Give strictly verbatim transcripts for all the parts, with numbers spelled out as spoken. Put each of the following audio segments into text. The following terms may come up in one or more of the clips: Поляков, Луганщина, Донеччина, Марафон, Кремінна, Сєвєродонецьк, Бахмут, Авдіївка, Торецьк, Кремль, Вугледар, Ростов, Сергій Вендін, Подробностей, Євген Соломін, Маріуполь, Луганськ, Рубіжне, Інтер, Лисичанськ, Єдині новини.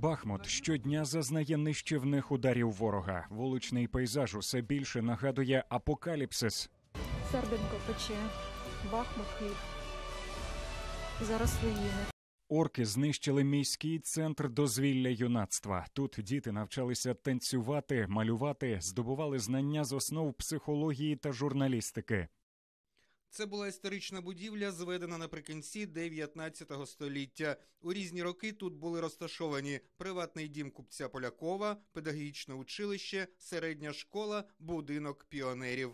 Бахмут щодня зазнає нищівних ударів ворога. Вуличний пейзаж усе більше нагадує апокаліпсис. Серденько пече, Бахмут хліб, зараз руїни. Орки знищили міський центр дозвілля юнацтва. Тут діти навчалися танцювати, малювати, здобували знання з основ психології та журналістики. Це була історична будівля, зведена наприкінці дев'ятнадцятого століття. У різні роки тут були розташовані приватний дім купця Полякова, педагогічне училище, середня школа, будинок піонерів.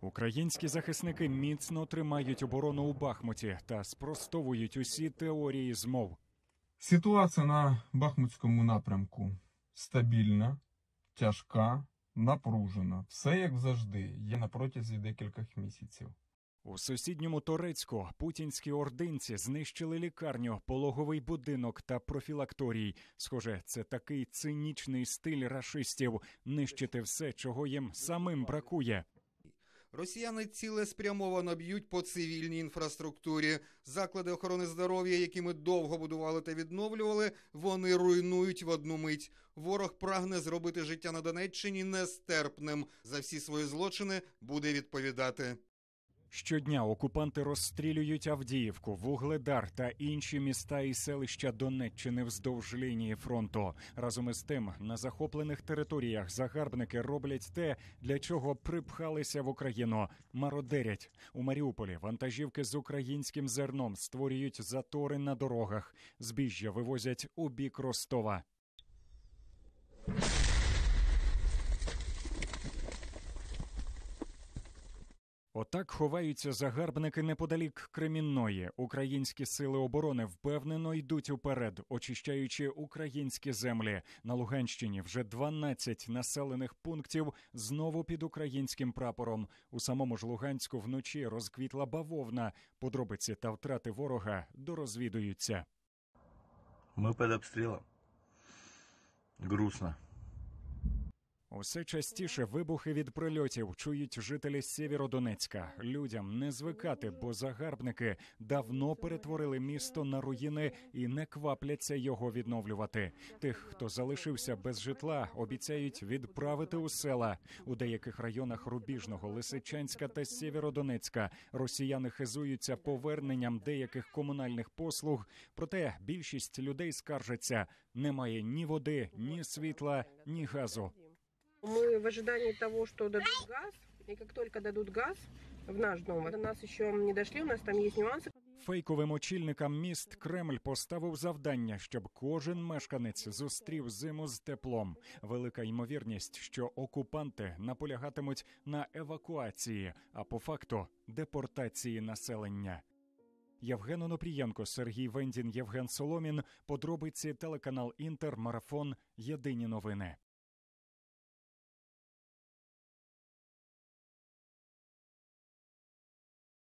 Українські захисники міцно тримають оборону у Бахмуті та спростовують усі теорії змов. Ситуація на Бахмутському напрямку стабільна, тяжка, напружена. Все як завжди, є на протязі декількох місяців. У сусідньому Торецьку путінські ординці знищили лікарню, пологовий будинок та профілакторій. Схоже, це такий цинічний стиль рашистів – нищити все, чого їм самим бракує. Росіяни цілеспрямовано б'ють по цивільній інфраструктурі. Заклади охорони здоров'я, які ми довго будували та відновлювали, вони руйнують в одну мить. Ворог прагне зробити життя на Донеччині нестерпним. За всі свої злочини буде відповідати. Щодня окупанти розстрілюють Авдіївку, Вугледар та інші міста і селища Донеччини вздовж лінії фронту. Разом із тим, на захоплених територіях загарбники роблять те, для чого припхалися в Україну – мародерять. У Маріуполі вантажівки з українським зерном створюють затори на дорогах. Збіжжя вивозять у бік Ростова. Отак ховаються загарбники неподалік Кремінної. Українські сили оборони впевнено йдуть уперед, очищаючи українські землі. На Луганщині вже дванадцять населених пунктів знову під українським прапором. У самому ж Луганську вночі розквітла бавовна. Подробиці та втрати ворога дорозвідуються. Ми під обстрілом. Грустно. Усе частіше вибухи від прильотів чують жителі Сєвєродонецька. Людям не звикати, бо загарбники давно перетворили місто на руїни і не квапляться його відновлювати. Тих, хто залишився без житла, обіцяють відправити у села. У деяких районах Рубіжного, Лисичанська та Сєвєродонецька росіяни хизуються поверненням деяких комунальних послуг, проте більшість людей скаржаться – немає ні води, ні світла, ні газу. Мы в ожидании того, что дадут газ, и как только дадут газ в наш дом, до нас еще не дошли, у нас там есть нюансы. Фейковим очільникам міст Кремль поставив завдання, щоб кожен мешканець зустрів зиму з теплом. Велика ймовірність, що окупанти наполягатимуть на евакуації, а по факту – депортації населення. Євген Соломін, Сергій Вендін, Євген Соломін. Подробиці, телеканал «Інтер», «Марафон», «Єдині новини».